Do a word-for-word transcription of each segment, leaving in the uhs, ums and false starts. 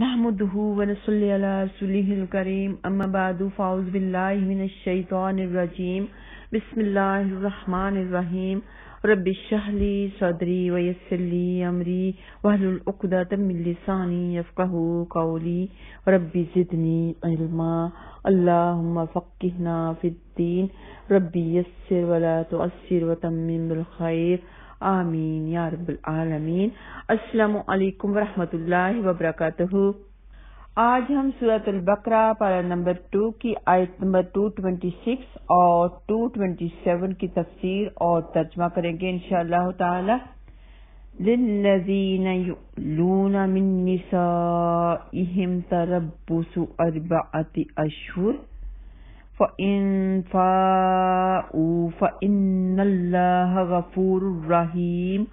نحمده ونصلي على رسوله الكريم أما بعد فأعوذ بالله من الشيطان الرجيم بسم الله الرحمن الرحيم رب اشرح لي صدري ويسر لي أمري واحلل عقدة من لساني يفقهوا قولي رب زدني علما اللهم فقهنا في الدين رب يسر ولا تعسر وتمم بالخير آمین یا رب العالمین. السلام علیکم ورحمۃ اللہ وبرکاتہ. آج ہم سورۃ البقرہ پارہ نمبر دو کی آیت نمبر دو سو چھبیس اور دو سو سیونٹی سیون کی تفسیر اور ترجمہ کریں گے انشاءاللہ تعالی. لِلَّذِينَ يُؤْلُونَ مِن نِسَائِهِمْ تَرَبُّصُ أَرْبَعَةِ أَشْهُرٍ فَإِنْ فَاءُوا فَإِنَّ اللَّهَ غَفُورٌ رَحِيمٌ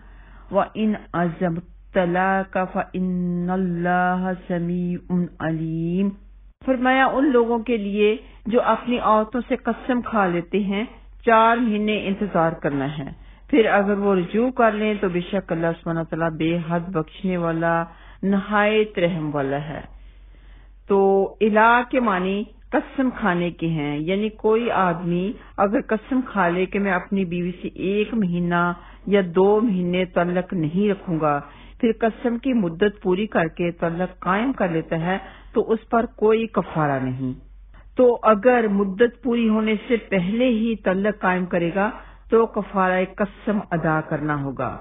وَإِنْ عَزَمُوا الطَّلَاقَ فَإِنَّ اللَّهَ سَمِيعٌ عَلِيمٌ. فرمایا ان لوگوں کے لیے جو اپنی عورتوں سے قسم کھا لیتے ہیں چار مہینے انتظار کرنا ہے، پھر اگر وہ رجوع کر لیں تو بے شک اللہ سبحانہ وتعالیٰ بے حد بخشنے والا نہایت رحم والا ہے. تو الا کے معنی قسم کھانے کے ہیں، یعنی کوئی آدمی اگر قسم کھا لے کہ میں اپنی بیوی سے ایک مہینہ یا دو مہینے تعلق نہیں رکھوں گا، پھر قسم کی مدت پوری کر کے تعلق قائم کر لیتا ہے تو اس پر کوئی کفارہ نہیں. تو اگر مدت پوری ہونے سے پہلے ہی تعلق قائم کرے گا تو کفارہ قسم ادا کرنا ہوگا.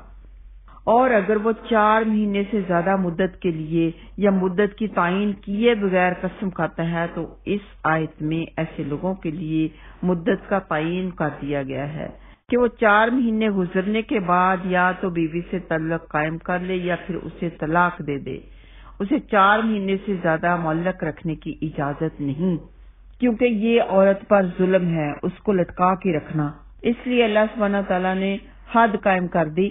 اور اگر وہ چار مہینے سے زیادہ مدت کے لیے یا مدت کی تعین کیے بغیر قسم کھاتا ہے تو اس آیت میں ایسے لوگوں کے لیے مدت کا تعین کر دیا گیا ہے کہ وہ چار مہینے گزرنے کے بعد یا تو بیوی سے تعلق قائم کر لے یا پھر اسے طلاق دے دے. اسے چار مہینے سے زیادہ معلق رکھنے کی اجازت نہیں، کیونکہ یہ عورت پر ظلم ہے اس کو لٹکا کے رکھنا. اس لیے اللہ سبحانہ تعالیٰ نے حد قائم کر دی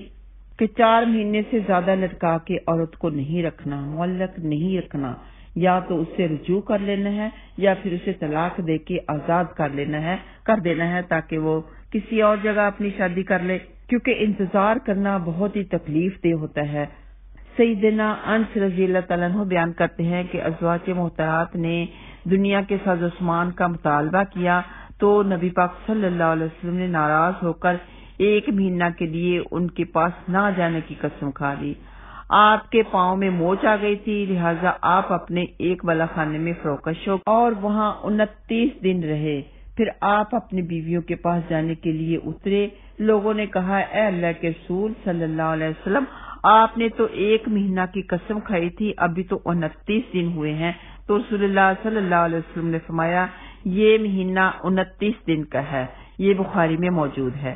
کہ چار مہینے سے زیادہ لٹکا کے عورت کو نہیں رکھنا، معلق نہیں رکھنا، یا تو اسے رجوع کر لینا ہے یا پھر اسے طلاق دے کے آزاد کر لینا ہے کر دینا ہے تاکہ وہ کسی اور جگہ اپنی شادی کر لے، کیونکہ انتظار کرنا بہت ہی تکلیف دہ ہوتا ہے. سیدنا انس رضی اللہ تعالیٰ عنہ بیان کرتے ہیں کہ ازواج محترمات نے دنیا کے ساز و سامان کا مطالبہ کیا تو نبی پاک صلی اللہ علیہ وسلم نے ناراض ہو کر ایک مہینہ کے لیے ان کے پاس نہ جانے کی قسم کھا لی. آپ کے پاؤں میں موچ آ گئی تھی، لہذا آپ اپنے ایک بالا خانے میں فروکش ہو اور وہاں انتیس دن رہے، پھر آپ اپنی بیویوں کے پاس جانے کے لیے اترے. لوگوں نے کہا اے اللہ کے رسول صلی اللہ علیہ وسلم، آپ نے تو ایک مہینہ کی قسم کھائی تھی، ابھی تو انتیس دن ہوئے ہیں. تو رسول اللہ صلی اللہ علیہ وسلم نے فرمایا یہ مہینہ انتیس دن کا ہے. یہ بخاری میں موجود ہے.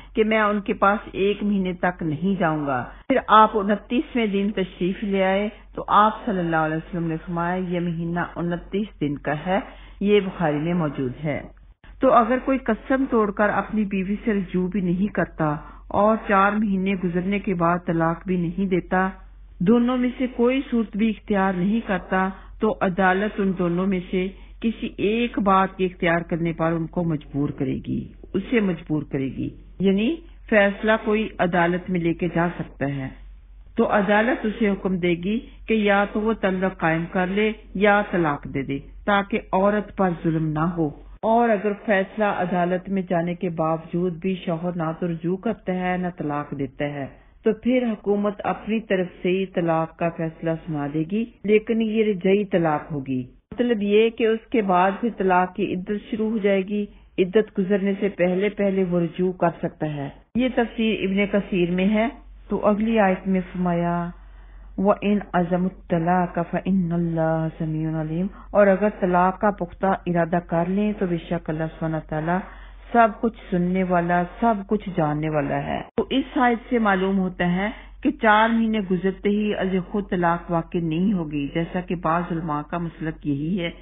کہ میں ان کے پاس ایک مہینے تک نہیں جاؤں گا. پھر آپ انتیسویں دن تشریف لے آئے تو آپ صلی اللہ علیہ وسلم نے فرمایا یہ مہینہ انتیس دن کا ہے. یہ بخاری میں موجود ہے. تو اگر کوئی قسم توڑ کر اپنی بیوی سے رجوع بھی نہیں کرتا اور چار مہینے گزرنے کے بعد طلاق بھی نہیں دیتا، دونوں میں سے کوئی صورت بھی اختیار نہیں کرتا، تو عدالت ان دونوں میں سے کسی ایک بات کے اختیار کرنے پر ان کو مجبور کرے گی، اسے مجبور کرے گی. یعنی فیصلہ کوئی عدالت میں لے کے جا سکتا ہے. تو عدالت اسے حکم دے گی کہ یا تو وہ طلاق قائم کر لے یا طلاق دے دے تاکہ عورت پر ظلم نہ ہو. اور اگر فیصلہ عدالت میں جانے کے باوجود بھی شوہر نہ تو رجوع کرتا ہے نہ طلاق دیتا ہے تو پھر حکومت اپنی طرف سے ہی طلاق کا فیصلہ سنا دے گی، لیکن یہ رجعی طلاق ہوگی. مطلب یہ کہ اس کے بعد پھر طلاق کی عدت شروع ہو جائے گی. عدت گزرنے سے پہلے پہلے وہ رجوع کر سکتا ہے. یہ تفسیر ابن کثیر میں ہے. تو اگلی آیت میں فرمایا وَإِنْ عَزَمُ الطَّلَاقَ فَإِنَّ اللَّهَ سَمِيعٌ عَلِيمٌ، اور اگر طلاق کا پختہ ارادہ کر لیں تو بے شک اللہ سبحانہ تعالیٰ سب کچھ سننے والا، سب کچھ جاننے والا ہے. تو اس آیت سے معلوم ہوتا ہے कि चार महीने गुजरते ही अज खुद तलाक वाक़ नहीं होगी, जैसा कि बाज़ उलमा का मसलक यही है।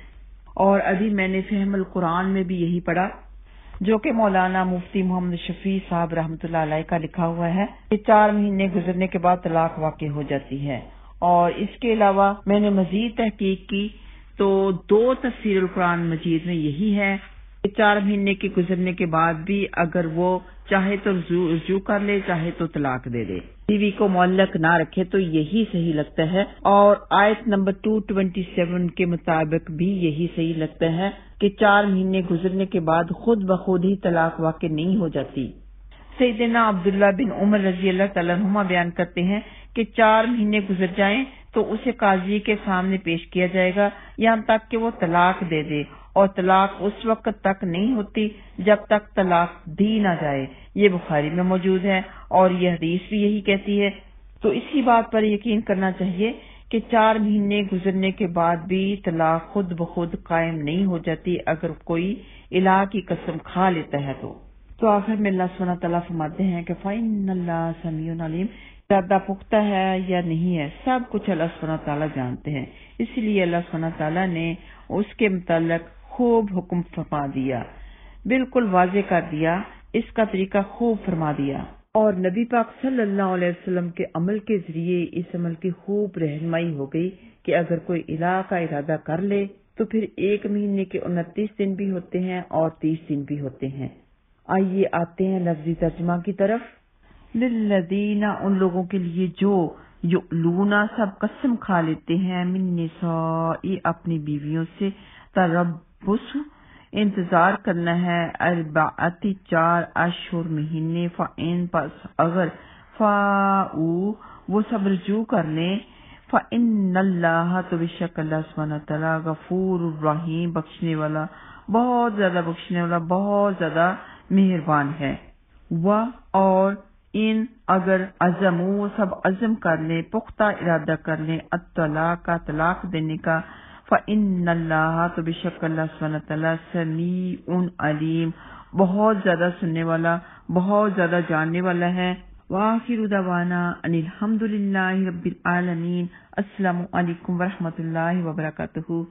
और अभी मैंने फ़हमुल कुरान में भी यही पढ़ा, जो कि मौलाना मुफ्ती मोहम्मद शफी साहब रहमतुल्लाह अलैह का लिखा हुआ है कि चार महीने गुजरने के बाद तलाक वाक़ हो जाती है। और इसके अलावा मैंने मजीद तहकीक की तो दो तफसीरुल कुरान मजीद में यही है कि चार महीने के गुजरने के बाद भी अगर वो चाहे तो रुजू कर ले, चाहे तो तलाक दे दे, बीवी को मुअल्लक ना रखे तो यही सही लगता है। और आयत नंबर दो सौ सत्ताईस के मुताबिक भी यही सही लगता है कि चार महीने गुजरने के बाद खुद ब खुद ही तलाक वाक़ नहीं हो जाती। सैयदना अब्दुल्ला बिन उमर रजी अल्लाह तआला अन्हुमा बयान करते हैं कि चार महीने गुजर जाएं तो उसे काजी के सामने पेश किया जाएगा यहाँ तक कि वो तलाक दे दे, और तलाक उस वक्त तक नहीं होती जब तक तलाक दी ना जाए। ये बुखारी में मौजूद है और यह हदीस भी यही कहती है। तो इसी बात पर यकीन करना चाहिए कि चार महीने गुजरने के बाद भी तलाक खुद ब खुद कायम नहीं हो जाती अगर कोई इलाह की कसम खा लेता है। तो तो आखिर में अल्लाह सुब्हानहू व तआला फरमाते हैं कि फ़इन्नल्लाह समीउन अलीम, ज्यादा पुख्ता है या नहीं है सब कुछ अल्लाह सुब्हानहू व तआला जानते हैं। इसलिए अल्लाह सुब्हानहू व तआला ने उसके मुतालिक खूब हुक्म फरमा दिया, बिल्कुल वाजे कर दिया, इसका तरीका खूब फरमा दिया। और नबी पाक सल्लल्लाहु अलैहि वसल्लम के अमल के जरिए इस अमल की खूब रहनुमाई हो गई कि अगर कोई इलाह का इरादा कर ले तो फिर एक महीने के उनतीस दिन भी होते हैं और तीस दिन भी होते हैं। आइए आते हैं लफ्जी तर्जमा की तरफ। लिल्लदीना, उन लोगों के लिए जो युलूना सब कसम खा लेते हैं, मिन्निसाई अपनी बीवियों से, तरब्बुस इंतजार करना है, अरबाती चार अशहर महीने, फाइन पास अगर फाऊ वो सब रजू कर ले, फाइन्नल्लाह तो बेशक अल्लाह सुब्हानहू व तआला गफूर रहीम बख्शने वाला, बहुत ज्यादा बख्शने वाला, बहुत ज्यादा मेहरबान है। व और इन अगर अजमू सब अजम कर ले, पुख्ता इरादा कर ले, अत्तलाक का तलाक देने का, फ़इन्नल्लाह तो बेशक अल्लाह सुब्हानहू व तआला समीउन अलीम बहुत ज्यादा सुनने वाला, बहुत ज्यादा जानने वाला है। वाखिरु दवाना अनिल हम्दुलिल्लाहि रब्बिल आलमीन। अस्सलामु अलैकुम व रहमतुल्लाहि व बरकातुहू।